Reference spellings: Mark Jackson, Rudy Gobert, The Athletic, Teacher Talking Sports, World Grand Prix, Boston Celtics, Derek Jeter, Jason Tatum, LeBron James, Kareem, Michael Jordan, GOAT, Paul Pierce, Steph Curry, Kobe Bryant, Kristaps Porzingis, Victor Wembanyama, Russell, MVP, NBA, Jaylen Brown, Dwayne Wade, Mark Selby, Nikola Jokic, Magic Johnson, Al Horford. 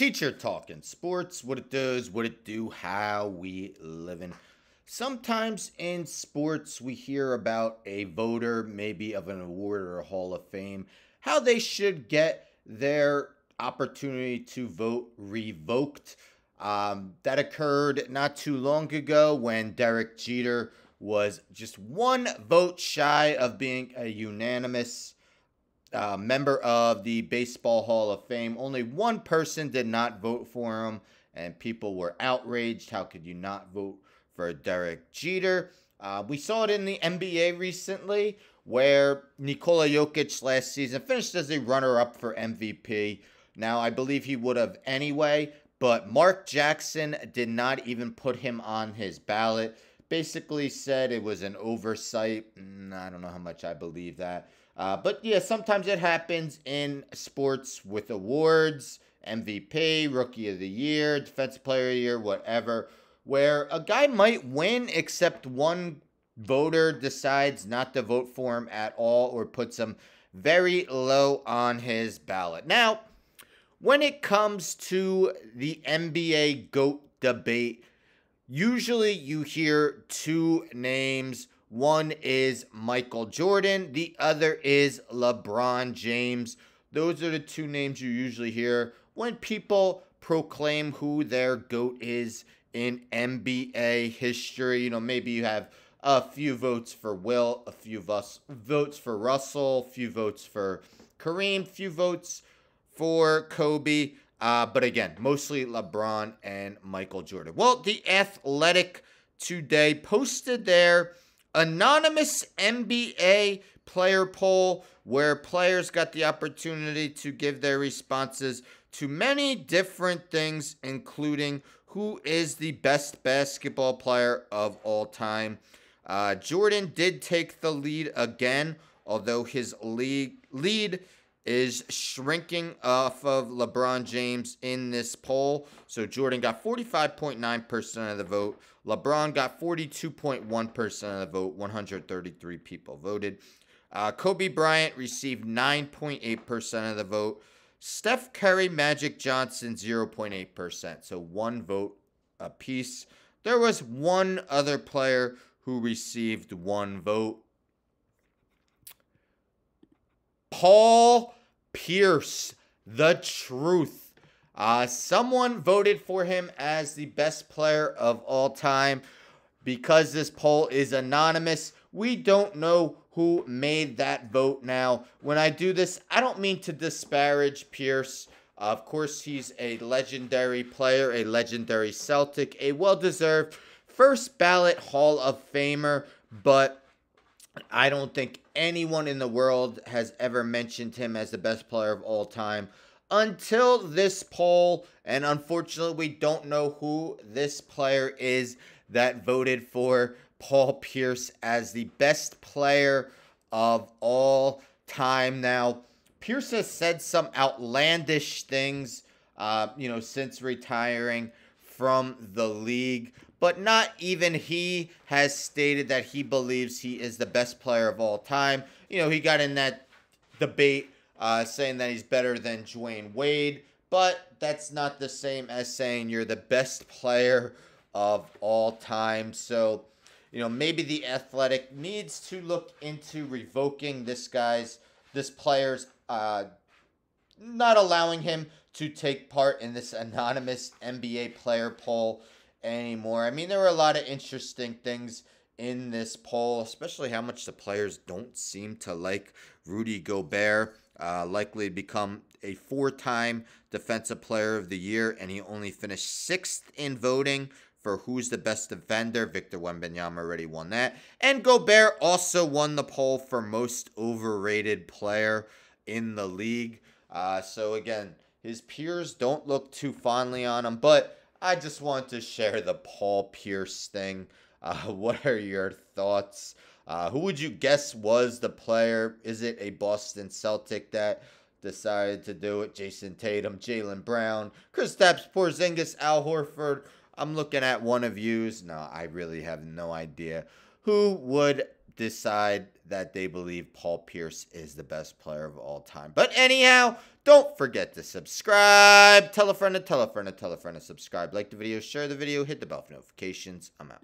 Teacher talking sports, what it does, what it do, how we living. Sometimes in sports, we hear about a voter, maybe of an award or a Hall of Fame, how they should get their opportunity to vote revoked. That occurred not too long ago when Derek Jeter was just one vote shy of being a unanimous member of the Baseball Hall of Fame. Only one person did not vote for him, and people were outraged. How could you not vote for Derek Jeter? We saw it in the NBA recently, where Nikola Jokic last season finished as a runner-up for MVP. Now, I believe he would have anyway, but Mark Jackson did not even put him on his ballot. Basically said it was an oversight. I don't know how much I believe that. But yeah, sometimes it happens in sports with awards, MVP, Rookie of the Year, Defensive Player of the Year, whatever, where a guy might win except one voter decides not to vote for him at all or puts him very low on his ballot. Now, when it comes to the NBA GOAT debate, usually you hear two names. One is Michael Jordan. The other is LeBron James. Those are the two names you usually hear when people proclaim who their GOAT is in NBA history. You know, maybe you have a few votes for Will, a few votes for Russell, a few votes for Kareem, a few votes for Kobe. But again, mostly LeBron and Michael Jordan. Well, The Athletic today posted their anonymous NBA player poll where players got the opportunity to give their responses to many different things, including who is the best basketball player of all time. Jordan did take the lead again, although his lead is shrinking off of LeBron James in this poll. So Jordan got 45.9% of the vote. LeBron got 42.1% of the vote. 133 people voted. Kobe Bryant received 9.8% of the vote. Steph Curry, Magic Johnson, 0.8%. So one vote apiece. There was one other player who received one vote. Paul Pierce, the truth. Someone voted for him as the best player of all time. Because this poll is anonymous, we don't know who made that vote now. When I do this, I don't mean to disparage Pierce. Of course, he's a legendary player, a legendary Celtic, a well-deserved first ballot Hall of Famer, but I don't think anyone in the world has ever mentioned him as the best player of all time until this poll. And unfortunately, we don't know who this player is that voted for Paul Pierce as the best player of all time. Now, Pierce has said some outlandish things, you know, since retiring from the league. But not even he has stated that he believes he is the best player of all time. You know, he got in that debate saying that he's better than Dwayne Wade. But that's not the same as saying you're the best player of all time. So, you know, maybe The Athletic needs to look into revoking this player's, not allowing him to take part in this anonymous NBA player poll anymore. I mean, there were a lot of interesting things in this poll, especially how much the players don't seem to like Rudy Gobert, likely to become a four-time Defensive Player of the Year, and he only finished 6th in voting for who's the best defender. Victor Wembanyama already won that. And Gobert also won the poll for most overrated player in the league. So again, his peers don't look too fondly on him, but I just want to share the Paul Pierce thing. What are your thoughts? Who would you guess was the player? Is it a Boston Celtic that decided to do it? Jason Tatum, Jaylen Brown, Kristaps Porzingis, Al Horford. I'm looking at one of yous. No, I really have no idea who would decide that they believe Paul Pierce is the best player of all time. But anyhow, don't forget to subscribe. Tell a friend to tell a friend to tell a friend to subscribe. Like the video, share the video, hit the bell for notifications. I'm out.